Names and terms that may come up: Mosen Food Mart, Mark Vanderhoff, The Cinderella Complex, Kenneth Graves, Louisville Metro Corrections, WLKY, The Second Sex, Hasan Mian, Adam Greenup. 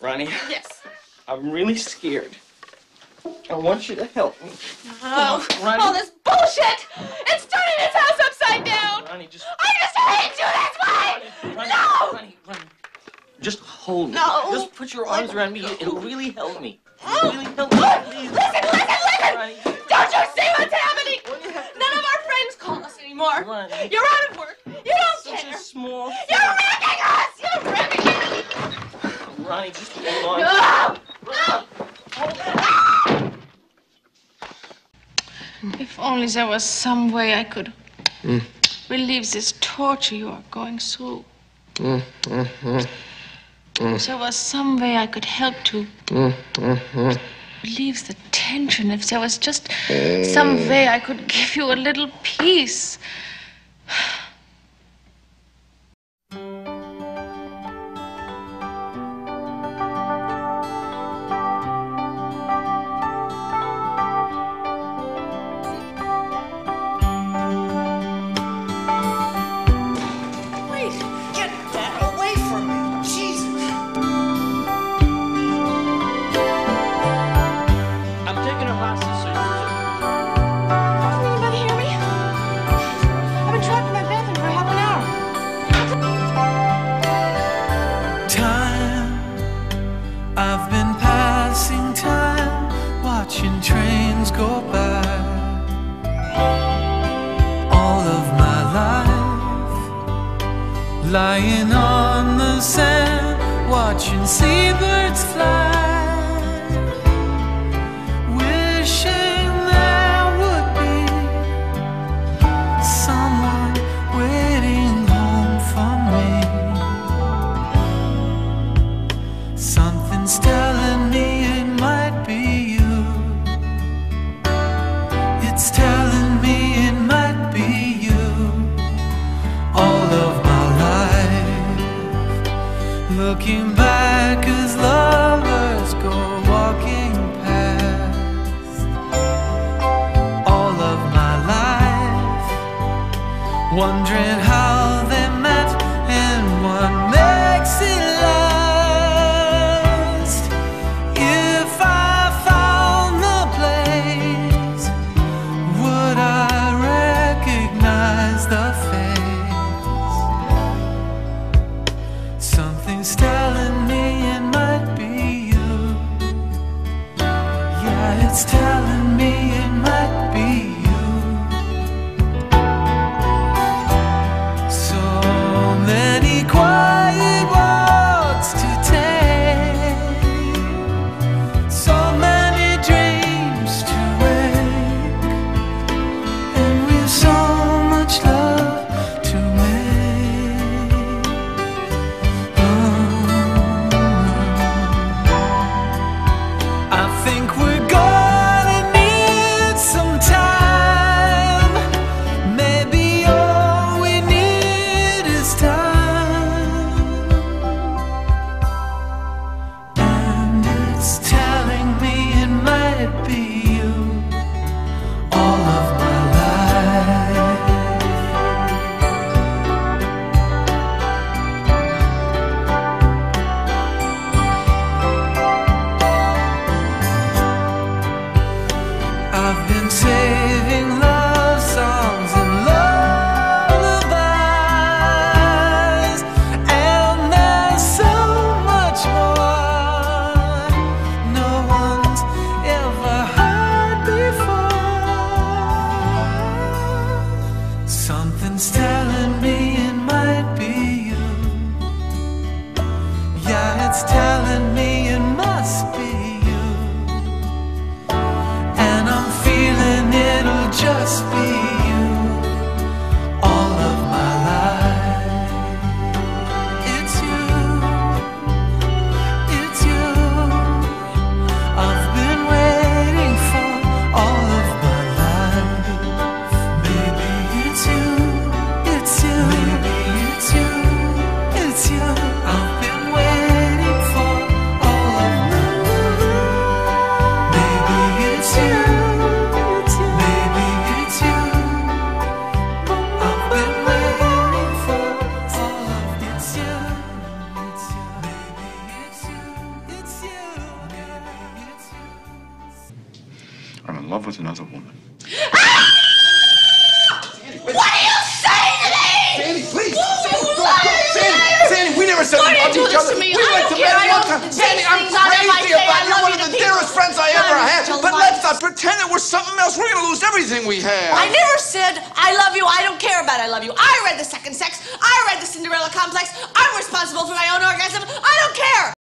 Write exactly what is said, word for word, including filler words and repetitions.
Ronnie? Yes. I'm really scared. I want you to help me. Oh, Ronnie. All this bullshit! It's turning this house upside down! Ronnie, just... I just hate you this way! Ronnie, Ronnie, no! Ronnie, Ronnie. Just hold me. No. Just put your arms around me. It'll really help me. It'll really help me. Please. Listen, listen, listen! Ronnie. Don't you see what's happening? None of our friends call us anymore. Ronnie. You're out of work. You don't Such care. A small thing. You're wrecking us! You're wrecking us! Ronnie, just hold on. No! No! Hold on. If only there was some way I could mm. relieve this torture you are going through. Mm, mm, mm. Mm. If there was some way I could help to mm, mm, mm. relieve the tension, if there was just mm. some way I could give you a little peace. Lying on the sand, watching seabirds fly, wishing there would be someone waiting home for me. Something's telling me it might be you. It's telling me it might be you. All of looking back as lovers go walking past. All of my life, wondering how they met and what makes it last. If I found the place, would I recognize the face? Something's telling me it might be you. Yeah, it's telling me it might be you. So many quiet walks to take, so many dreams to wake, and we've so much love to make. I think we're gonna need some time. Maybe all we need is time. And it's telling me it might be you. All of my life, I've been saving love songs and lullabies, and there's so much more no one's ever heard before. Something's telling me it might be you. Yeah, it's telling me it must be you. And I'm feeling it'll just be you. All of my life, it's you, it's you. I've been waiting for all of my life. Maybe it's you, it's you. Maybe it's you, it's you. I've been waiting for I'm in love with another woman. Ah! Sandy, what are you saying to me? Sandy, please. Sandy, Sandy, Sandy, we never said we loved each other. We went to bed one time. Sandy, I'm crazy about you. You're one of the dearest friends I ever had. But let's not pretend it was something else. We're going to lose everything we have. I never said I love you. I don't care about I love you. I read The Second Sex. I read The Cinderella Complex. I'm responsible for my own orgasm. I don't care.